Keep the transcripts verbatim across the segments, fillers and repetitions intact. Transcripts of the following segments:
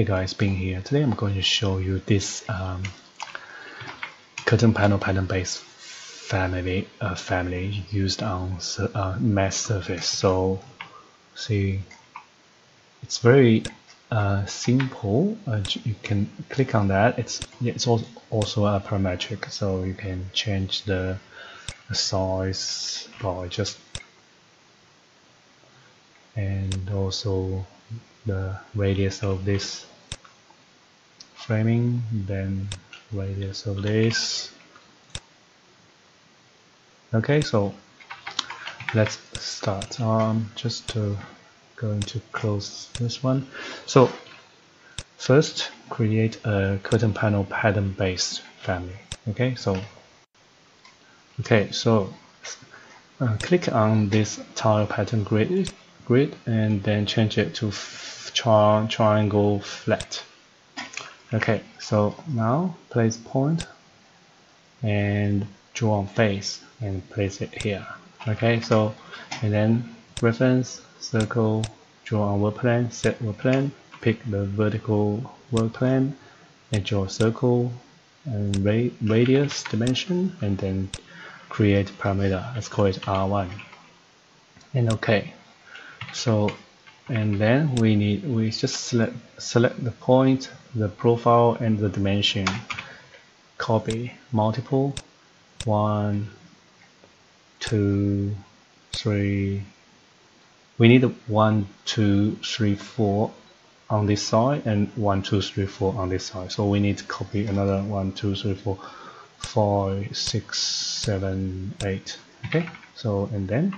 Hey guys, Bin here. Today I'm going to show you this um, curtain panel pattern based family uh, family used on uh, mesh surface. So see, it's very uh, simple. Uh, you can click on that. It's it's also also a parametric, so you can change the, the size by just and also the radius of this framing, then radius of this. Okay, so let's start. Um, just to going to close this one. So first, create a curtain panel pattern based family. Okay, so okay, so uh, click on this tile pattern grid. grid and then change it to tri triangle flat. Okay, so now place point and draw on face and place it here. Okay, so and then reference circle, draw on work plan, set work plan, pick the vertical work plan and draw circle and ra radius dimension, and then create parameter. Let's call it R one and okay. So and then we need we just select select the point, the profile and the dimension, copy multiple one two three. We need one two three four on this side and one two three four on this side, so we need to copy another one two three four five six seven eight. Okay, so and then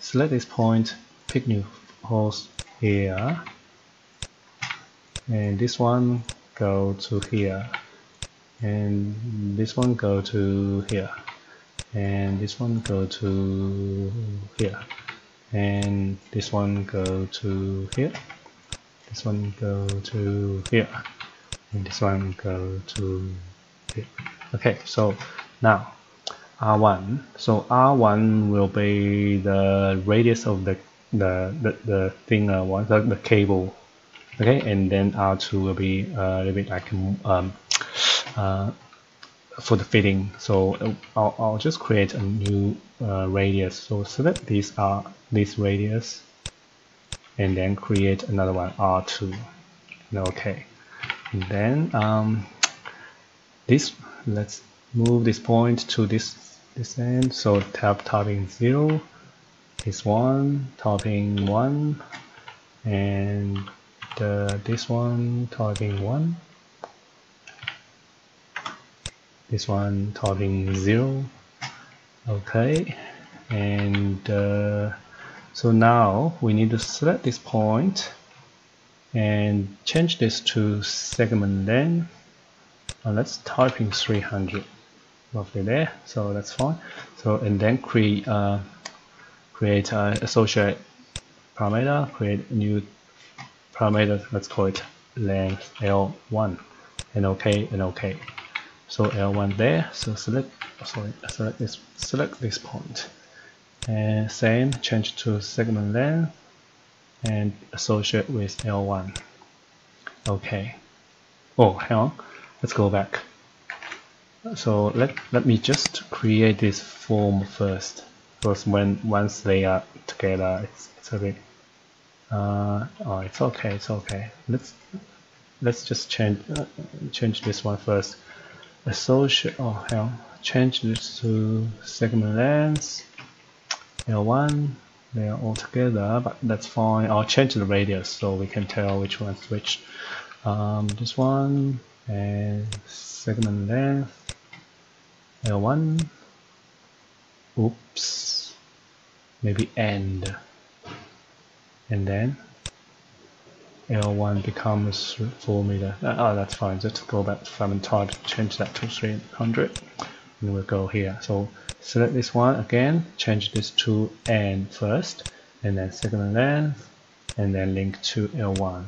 select this point, pick new holes here, and this one go to here, and this one go to here, and this one go to here, and this one go to here, this one go to here, and this one go to here. Okay, so now R one. So R one will be the radius of the the the, the thing I want, the, the cable. Okay, and then R two will be a little bit like um uh for the fitting. So I'll, I'll just create a new uh, radius. So select these are this radius, and then create another one, R two. Okay, and then um this let's move this point to this this end. So tap topping zero. This one topping one, and uh, this one topping one, this one topping zero. Okay, and uh, so now we need to select this point and change this to segment length. Uh, let's type in three hundred, roughly there. So that's fine. So and then create uh, create an associate parameter, create a new parameter, let's call it length L one, and okay, and okay. So L one there, so select, sorry, select this, select this point, and same, change to segment length, and associate with L one. Okay, oh, hang on, let's go back. So let, let me just create this form first. Because when once they are together, it's it's a bit. Uh, oh, it's okay, it's okay. Let's let's just change uh, change this one first. Associate. Oh hell, change this to segment length. L one. They are all together, but that's fine. I'll change the radius so we can tell which one's which. Um, this one and segment length. L one. Oops, maybe end, and then L one becomes four meter. Oh, that's fine. Just go back to frame and type, change that to three hundred, and we'll go here. So select this one again, change this to end first, and then segment length, and then link to L one,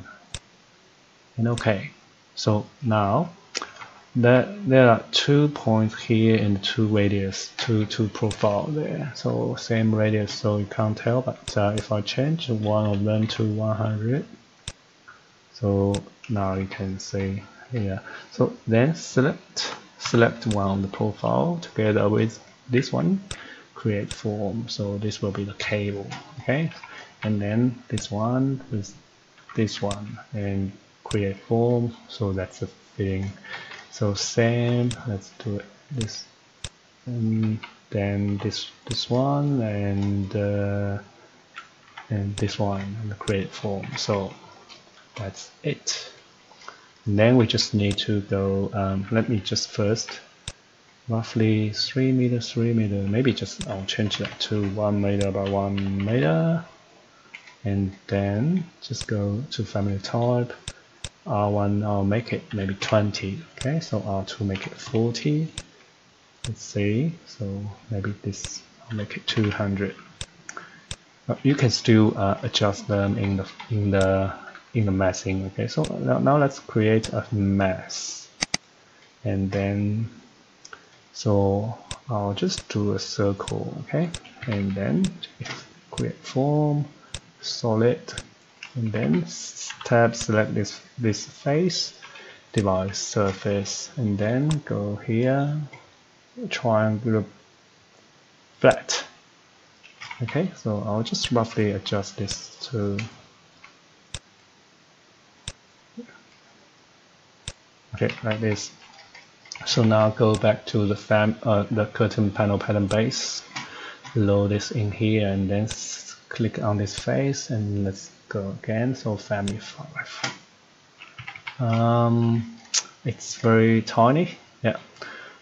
and okay. So now There, there are two points here and two radius, two two profile there. So same radius, so you can't tell. But uh, if I change one of them to one hundred, So now you can see here. So then select select one on the profile together with this one, create form. So this will be the table, okay? And then this one with this one and create form. So that's the thing. So same, let's do it this, and then this this one and uh, and this one and create form. So that's it. And then we just need to go. Um, let me just first roughly three meter, three meter. Maybe just I'll change that to one meter by one meter. And then just go to family type. R one, I'll make it maybe twenty. Okay, so R two make it forty. Let's see. So maybe this, I'll make it two hundred. But you can still uh, adjust them in the in the in the massing. Okay, so now, now let's create a mass, and then so I'll just do a circle. Okay, and then create form. Solid, and then tab select this this face, device surface, and then go here, triangular flat. Okay, so I'll just roughly adjust this to. Okay, like this. So now go back to the fam uh, the curtain panel pattern base, load this in here, and then click on this face, and let's go again. So family five. Um, it's very tiny. Yeah.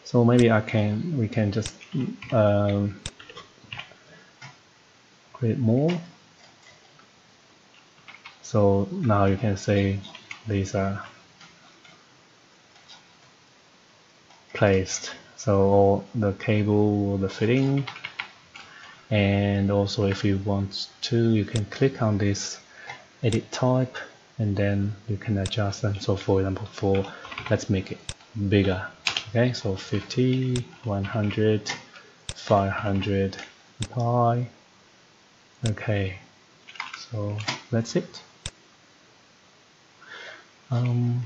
So maybe I can we can just um, create more. So now you can see these are placed. So the cable, the fitting. And also if you want to, you can click on this edit type, and then you can adjust them. So for example, for let's make it bigger. Okay, so fifty, one hundred, five hundred, pi. Okay, so that's it. Um,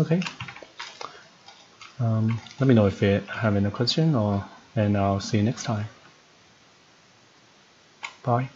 okay, um, let me know if you have any question, or and I'll see you next time. Bye.